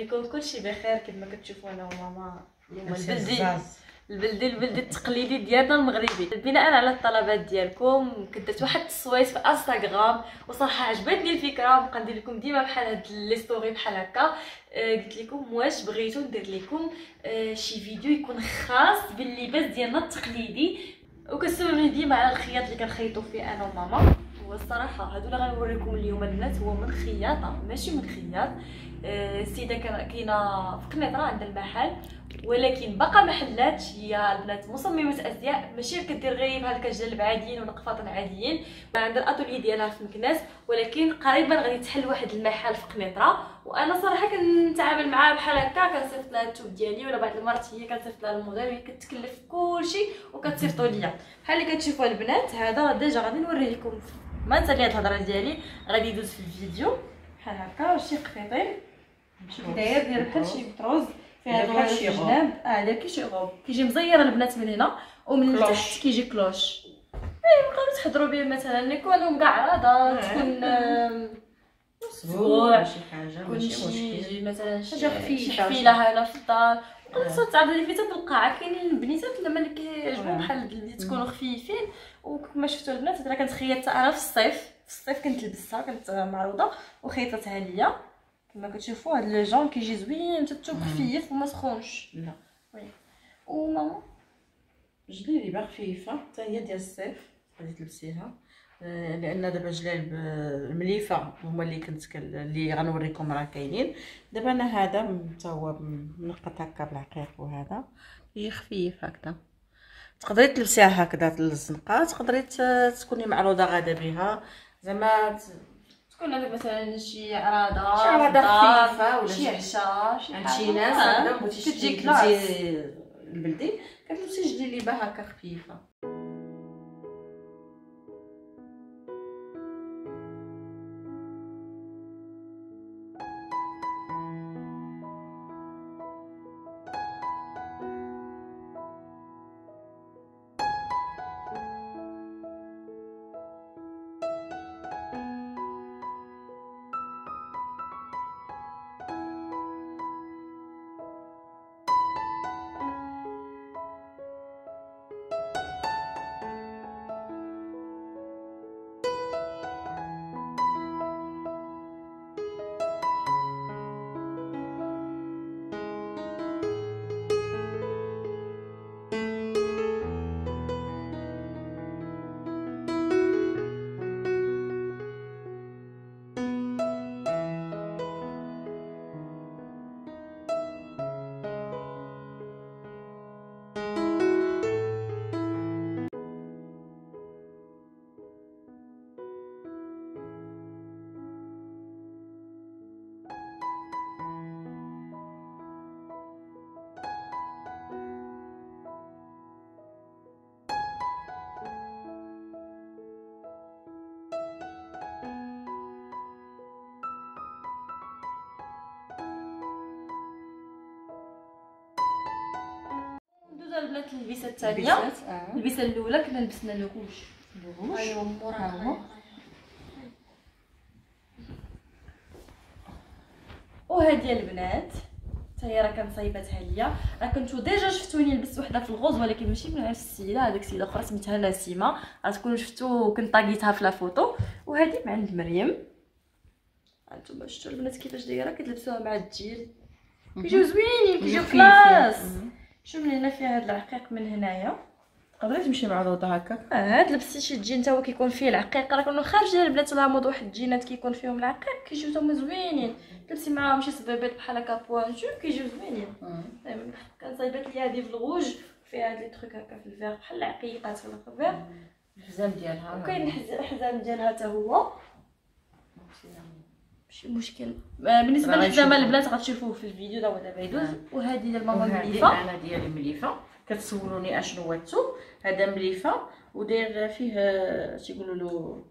عليكم كلشي بخير كما كتشوفوا انا وماما البلدي التقليدي ديالنا المغربي. بناء على الطلبات ديالكم كدرت واحد التصويت في انستغرام وصراحه عجبتني الفكره، وبقى ندير لكم ديما بحال هاد لي ستوري بحال هكا. قلت لكم واش بغيتو ندير لكم شي فيديو يكون خاص باللباس ديالنا التقليدي، وكنسولوني ديما على الخياط اللي كنخيطوا فيه انا وماما. والصراحه هادو اللي غنوريكم اليوم البنات هو من خياطه ماشي من خياط. السيده كاينه في قنيطره عند المحل، ولكن باقا ما حلاتش. هي البنات مصممه ازياء، ماشي كدير غير بهاد الكجلب عاديين ولا قفاطن عاديين. عند الاطولي ديالها في مكناس، ولكن قريبا غادي تحل واحد المحل في قنيطره، وانا صراحه كنتعامل معاها بحال هكا. كنصيفط لها التوب ديالي، ولا بعض المرات هي كتصيفط لها الموديل، وهي كتكلف كلشي وكتصيفطو ليا بحال اللي كتشوفوا البنات. هذا ديجا غادي نوريه لكم، ما نسالي هاد الهضره ديالي غادي يدوز في الفيديو بحال هكا. شي قفيطين داير ديال بحال شي بطروز فيها دور الجناب، داير كيشي غوب كيجي مزير البنات من هنا ومن تحت كيجي كلوش. بقاو تحضروا به مثلا نيكولهم كاع راضه تكون اسبوع شي حاجه ماشي مشكل، مثلا شي حفيله هنا في الدار. وقصه تعرض لي فيتا بالقاعه كاينين البنيتات لما كيعجبهم بحال اللي تكونوا خفيفين. وكما شفتوا البنات انا كنتخيط انا في الصيف كنت لبستها، كنت معروضه وخيطتها ليا كما كتشوفوا. هاد لو جون كيجي زوين حتى الثوب خفيف وما سخونش. لا وي وماما جليبي باغ خفيفه حتى هي ديال الصيف غادي تلبسيها، لان دابا جلالب المليفه هما اللي كنت اللي غنوريكم راه كاينين دابا. انا هذا حتى هو منقط هكا بالعقيق، وهذا كيجي خفيف هكذا. تقدري تلبسيها هكذا للزنقه، تقدري تكوني معروضه غاده بها، زعما تكون عندك مثلا شي عراضه خفيفه ولا شي عشاء شي ناس. انا بغيتي تجيك البلدي كتلبسي جليبه هكا خفيفه. البنات اللبسه الثانيه، اللبسه الاولى كنا لبسنا الروج ايوا موراها. وهذه البنات حتى هي راه كنصايباتها ليا، راه كنتو ديجا شفتوني لبست وحده في الغوز، ولكن ماشي من عند السيده، هذيك السيده اخرى سميتها نسيمه، راه تكونوا شفتو كنت طاقيتها في لافوتو. وهذه مع عند مريم، هانتوما شفتوا البنات كيفاش دايره، كتلبسوها مع الجيل كيجيو زوينين كيجيو كلاس. شوف من هنا فيها هاد العقيق من هنايا، تقدري تمشي معروضه هكا. هاد لبسي شي جين تا هو كيكون فيه العقيق، راه كانوا خارج ديال البنات ولا موض واحد الجينات كيكون فيهم العقيق كيجيو تا هما زوينين، تلبسي معاهم شي سبابات بحال هكا بوانجو كيجيو زوينين. كنصايبات لي هادي في الغوج فيها هاد لي تروك هكا في الفيغ بحال العقيقات في الفيغ، الحزام ديالها وكاين الحزام ديالها تا هو ماشي مشكل. بالنسبه للحزام البنات غتشوفوه في الفيديو دابا يدوز. وهذه ديال ماما مليفه، انا ديالي مليفه. كتسولوني اشنو هو الثوب، هذا مليفه وداير فيه تيقولوا له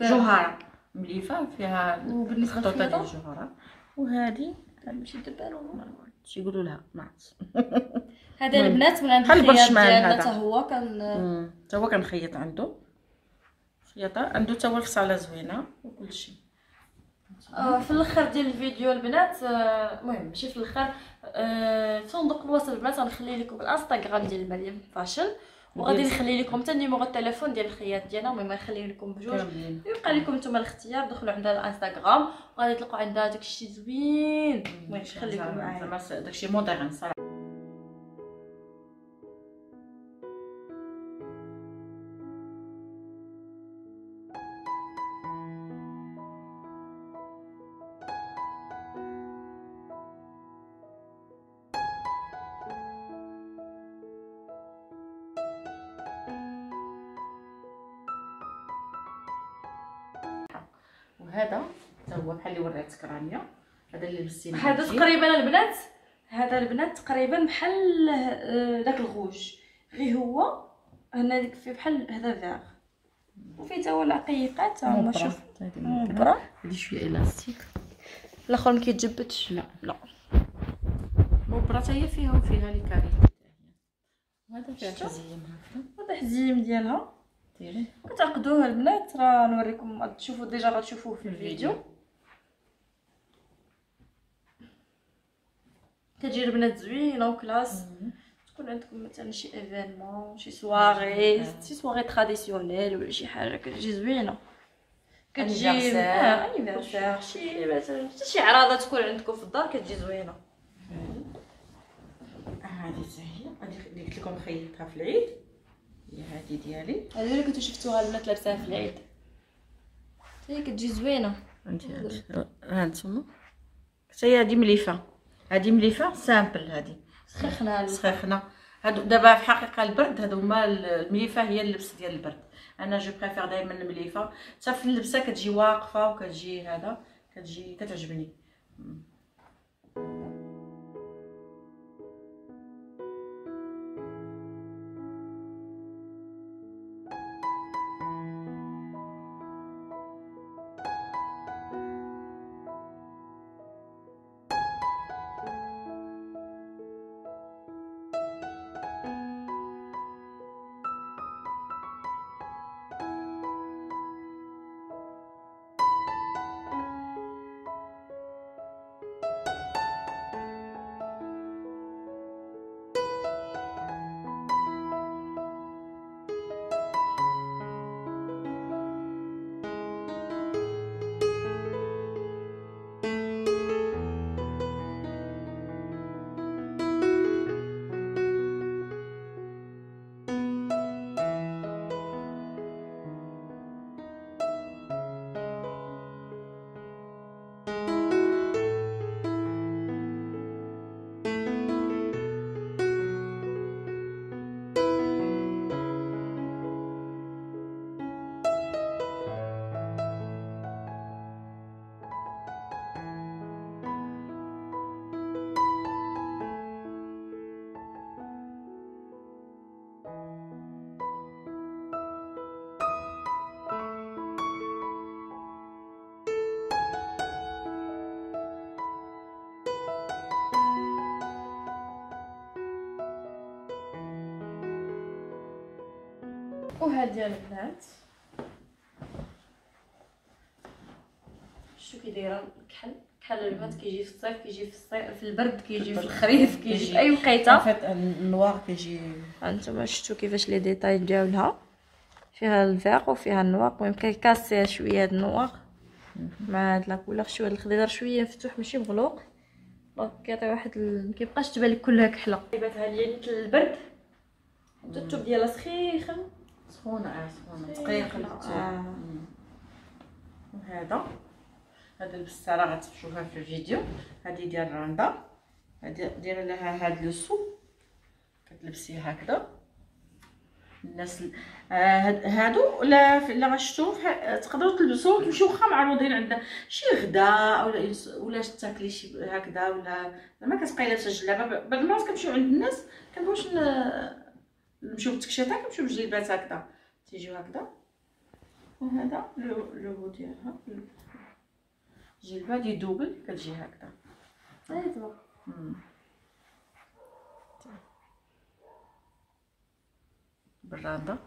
جوهره مليفه فيها خطوطه ديال الجوهره. وهذه ماشي دبالو تيقولوا لها معت. هذا البنات من عند الخياط ديالنا تا هو كنخيط عنده خياطه عنده تا هو الخصاله زوينه وكلشي. في الاخر ديال الفيديو البنات، المهم ماشي في الاخر، صندوق الوصل البنات غنخلي لكم الانستغرام ديال مريم فاشل، وغادي نخلي لكم حتى نيميرو التليفون ديال الخياط ديالنا. المهم غنخلي لكم بجوج، يبقى لكم نتوما الاختيار. دخلوا عندها الانستغرام وغادي تلقوا عندها داكشي زوين. المهم خليكم معايا، زعما داكشي مودرن صراحه. هذا حتى هو بحال اللي وريتك رانيا، هذا اللي لبستي هذا تقريبا البنات، هذا البنات تقريبا بحال داك الغوج، غير هو هنا ديك فيه بحال هذا فيغ، وفيه تا هو العقيقات. ها هما شوف مبرة، هادي شويه الاستيك، الاخر ما كيتجبدش. لا لا مبرة حتى هي فيها، وفيها لي كاري. هذا فيها الحزيم هكا، هذا الحزيم ديالها كتعقدوه البنات. راه نوريكم، تشوفوا ديجا غتشوفوه في الفيديو. كتجي البنات زوينه وكلاس، تكون عندكم مثلا شي ايفينمون، شي سواغي، شي سواغي تراديسيونيل ولا شي حاجه، كتجي زوينه. كتجي اي فيرسير، شي مثلا حتى شي عراضه تكون عندكم في الدار كتجي زوينه. هذه حتى هي غادي قلت لكم خيطها في العيد، هي هادي ديالي، هادي اللي كنتو شفتوها البنات لابساها في العيد، هي كتجي زوينه. هانتوما حتى هي هادي مليفه، هادي مليفه سامبل، هادي سخخنا سخخنا. هادو دابا في الحقيقه البرد، هادو هما المليفه، هي اللبس ديال البرد. انا جو بريفير دائما المليفه، حتى في اللبسه كتجي واقفه وكتجي هذا، كتجي كتعجبني. وهادي البنات شو كي دايره الكحل، الكحل البنات كيجي في الصيف، كيجي في الصيف، في البرد كيجي، في الخريف كيجي، في اي وقيته النوار كيجي. هانتوما شفتوا كيفاش لي ديتاي ديالها، فيها الفيغ وفيها النوار. المهم كيكاسيها شويه هاد النوار مع هاد لاكولور، شويه الخضر شويه مفتوح ماشي مغلوق، دونك كيعطي واحد مكيبقاش تبان لك كلها كحله. باتها ليا مثل البرد، التوب ديالها سخيخه سخونه، سخونه دقيقه. وهذا هذا البسه راه غتشوفوها في الفيديو، هذه ديال راندا، هذه دايره لها هاد لو سو، كتلبسيه هكذا. الناس هادو لا ما شفتوه تقدروا تلبسوه وتمشيو واخا معروضين عندنا شي غدا ولا تاكلي شي هكذا، ولا ما كتبقى لابسه جلابه. بعض المرات كنمشيو عند الناس كنبغيوش نمشيو بالتكشيطه، كنمشيو بجلبات هكذا تيجيو هكذا. وهذا لو ديالها جلبه دي دوبل كتجي هكذا، ايوا براده.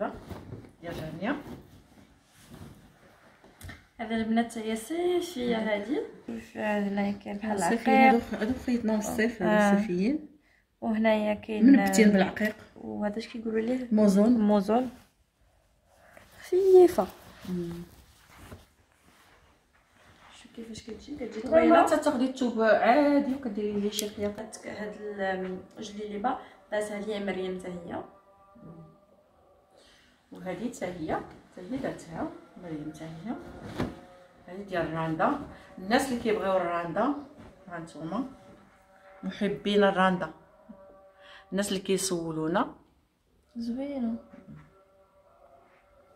طيبه ديال هانيه. هذا البنات ياسين شويه هادي هنا كاين بحال العقيق. هادو خيطنا في الصيف الصيفيين. وهنايا كاين منبتين بالعقيق وهذا اش كيقولوا ليه موزون خفيفه. كيفاش كتجي طويله حتى تاخدي الثوب عادي وكديري ليه شي خياطات. هاد الجليبه دازها ليا مريم حتى هي، وهذه حتى هي داتها مريم حتى هي. هذه ديال الراندا. الناس اللي كيبغيو الراندا هانتوما محبين الراندا، الناس اللي كيسولونا زوينه.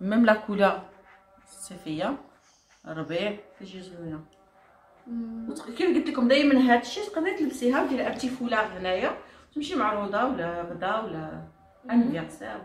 ميم لا كولا الصيفيه ربيع كتجي زوينه. كيف قلت لكم دائما هادشي تقدري تلبسيها ديال ارتي فولار هنايا تمشي مع روضه ولا غدا ولا انيفيرسير ولا شي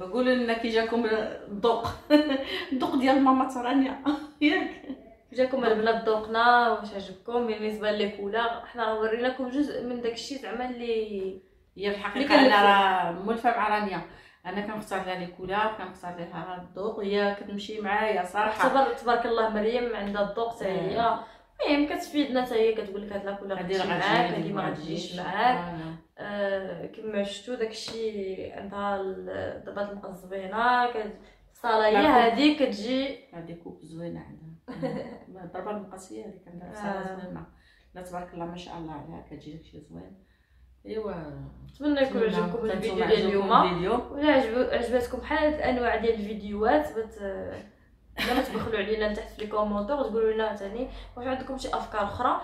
بقولوا لنا كي جاكم الذوق الذوق ديال ماما ترانيا ياك جاكم البنات ذوقنا واش عجبكم بالنسبه للكولا. حنا وريناكم جزء من داكشي زعما اللي هي الحقيقه. انا راه مولفه مع رانيا، انا كنختار لها الكولا وكنختار لها الذوق، هي كتمشي معايا صراحه. تبارك الله مريم عندها الذوق حتى هي. المهم كتفيدنا حتى هي، كتقول لك هاد الكولا غتجي معاك هادي ما غتجيش معاك. كما شفتوا داكشي عندها دابا المقص زوينه الصلايه هذه كتجي هذه كوب زوينه عندها ضربه المقاسيه هذيك عندها صراحه زوينه. لا تبارك الله ما شاء الله عليها كتجي داكشي زوين. ايوا نتمنى يكون عجبكم الفيديو ديال اليوم، ولا عجباتكم بحال هاد الانواع ديال الفيديوهات ما تبخلوا علينا تحت في الكومونتير تقولوا لنا ثاني واش عندكم شي افكار اخرى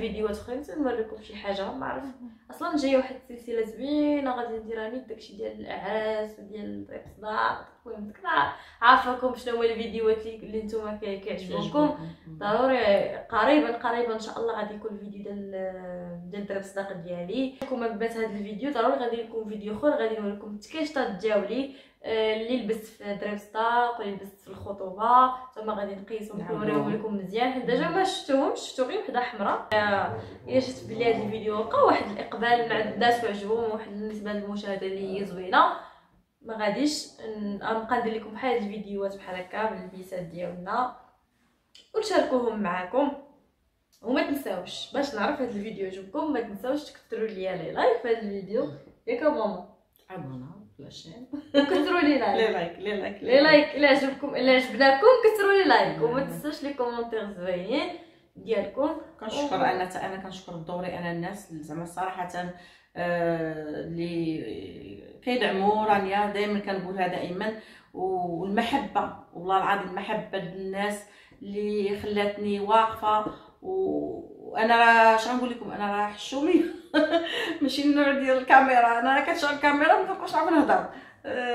فيديوهات اخرين نوريكم شي حاجه ما عرف. اصلا جايه واحد السلسله زوينه غادي نديرها ليك داكشي ديال الاعاس وديال الاقصاء. المهم كنا عارفاكم شنو هما الفيديوهات اللي نتوما كيعجبوكم. ضروري قريبا ان شاء الله غادي يكون الفيديو ديال درب الصداق ديالي. كون عجبات هذا الفيديو ضروري غادي يكون فيديو اخر غادي نوريكم التكاشطات ديالي اللي لبست في درب الصداق واللي لبست في الخطوبه. ثم غادي نقيسهم ونوريهم لكم مزيان حيت ديجا ما شفتوهم، شفتو غير وحده حمراء. الا شفت بلي هذا الفيديو لقى واحد الاقبال مع الناس وعجبهم واحد النسبه للمشاهده اللي هي زوينه، ما غاديش نبقى ندير لكم بحال هاد الفيديوهات بحال هكا باللبسات ديالنا ونشاركوهم معكم. وما تنساوش باش نعرف هاد الفيديو عجبكم ما تنساوش تكثروا ليا لي لايك هاد الفيديو ياك ماما عمرنا لاشين وكثروا لي لايك الا عجبكم الا عجبناكم كثروا لي لايك وما تنساوش لي كومونتير زوينين ديالكم. كنشكر انا كنشكر بدوري انا الناس زعما صراحه اللي كيدعموا رانيا. دائما كنقولها دائما والمحبه والله العظيم المحبه للناس اللي خلاتني واقفه. وانا راه اش غنقول لكم انا راه حشوميه ماشي النوع ديال الكاميرا. انا راه كتشعل الكاميرا ما كنبقاش عم نهضر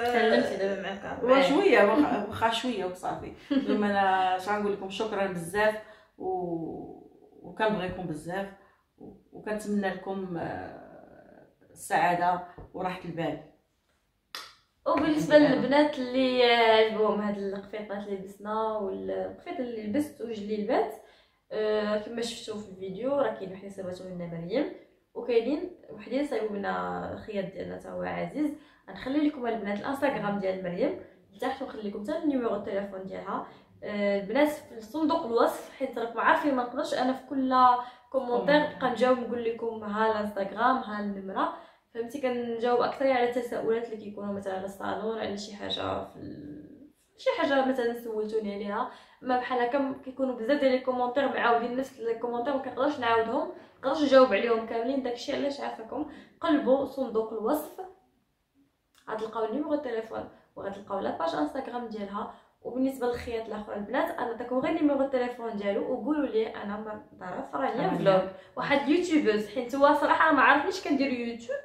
تعلمتي دابا معاك وشويه واخا شويه وصافي. المهم انا اش غنقول لكم شكرا بزاف وكنبغيكم بزاف وكنتمنى لكم السعاده وراحه البال. وبالنسبه للبنات اللي عجبهم هاد القفيطات اللي لبسنا والقفيط اللي لبست وجليبات كما شفتوا في الفيديو راه كاين وحده صايبته لنا مريم وكاينين وحدين صايبوا لنا الخياط ديالنا تا هو عزيز. غنخلي لكم البنات الانستغرام ديال مريم لتحت ونخلي لكم حتى النيميرو التليفون ديالها البنات في صندوق الوصف، حيت راكم عارفين ما نقدرش انا في كل كومونتير نبقى نجاوب نقول لكم ها الانستغرام ها النمره، فهمتي؟ كنجاوب اكثر على التساؤلات اللي كيكونوا مثلا على الصالون على شي حاجه شي حاجه مثلا سولتوني عليها، ما بحال هكا كيكونوا بزاف ديال لي كومونتير معاودين نفس لي كومونتير ما كنقدرش نعاودهم ما كنقدرش نجاوب عليهم كاملين. داكشي علاش عافاكم قلبوا صندوق الوصف غتلقاو النيميرو التليفون وغتلقاو لاباج انستغرام ديالها. وبالنسبه للخياط الاخر البنات انا نعطيكم غير نيميرو التليفون ديالو وقولوا لي انا ما ضرف راني فلوغ واحد يوتيوبرز، حيت هو صراحه ما عرفنيش كندير يوتيوب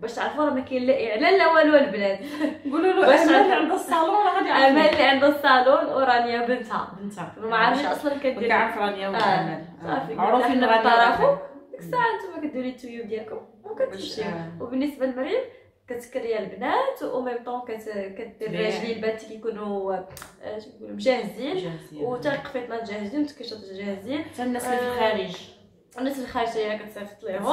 باش تعرفوا راه ما كاين لا اعلان لا والو البنات. قولوا له امال اللي عندها الصالون غادي يعرف، امال اللي عندها الصالون ورانيا بنتها ما عرفش اصلا كدير كيعرف رانيا وامال عرفوا ان غادي تعرفوا ديك الساعه نتوما كديروا التيوب ديالكم وكتمشيو. وبالنسبه لمريم كتكريا البنات و ميم طون كدير راجلي البنات كيكونوا كنقولوا مجهزين وتا القفيطات جاهزين والتكيشات جاهزين حتى الناس اللي في الخارج الناس الخارجيه كتصيفط ليهم،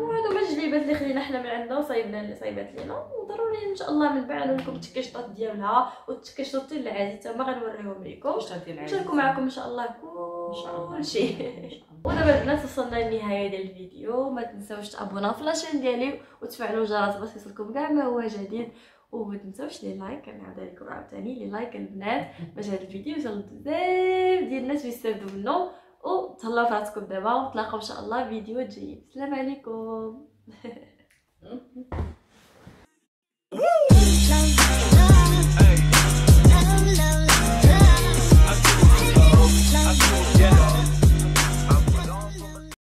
وهادو ما الجليبات اللي خلينا حنا من عندنا صايبنا صايبات لينا وضروري ان شاء الله من بعد لكم التكيشطات ديالها والتكيشطات ديال العادي حتى هما غنوريهم لكم نشاركوا معكم ان شاء الله كل شيء. ودابا الناس وصلنا للنهايه ديال الفيديو، ما تنساوش تابوناو في لاشين ديالي وتفعلوا الجرس باش يوصلكم كاع ما هو جديد، وما تنساوش لي لايك. كنعاود عليكم عاوتاني لي لايك البنات باش هاد الفيديو يوصل بزاف ديال الناس ويستافدوا منه. وتهلاو في راسكم دابا ونتلاقاو ان شاء الله فيديو جاي. السلام عليكم.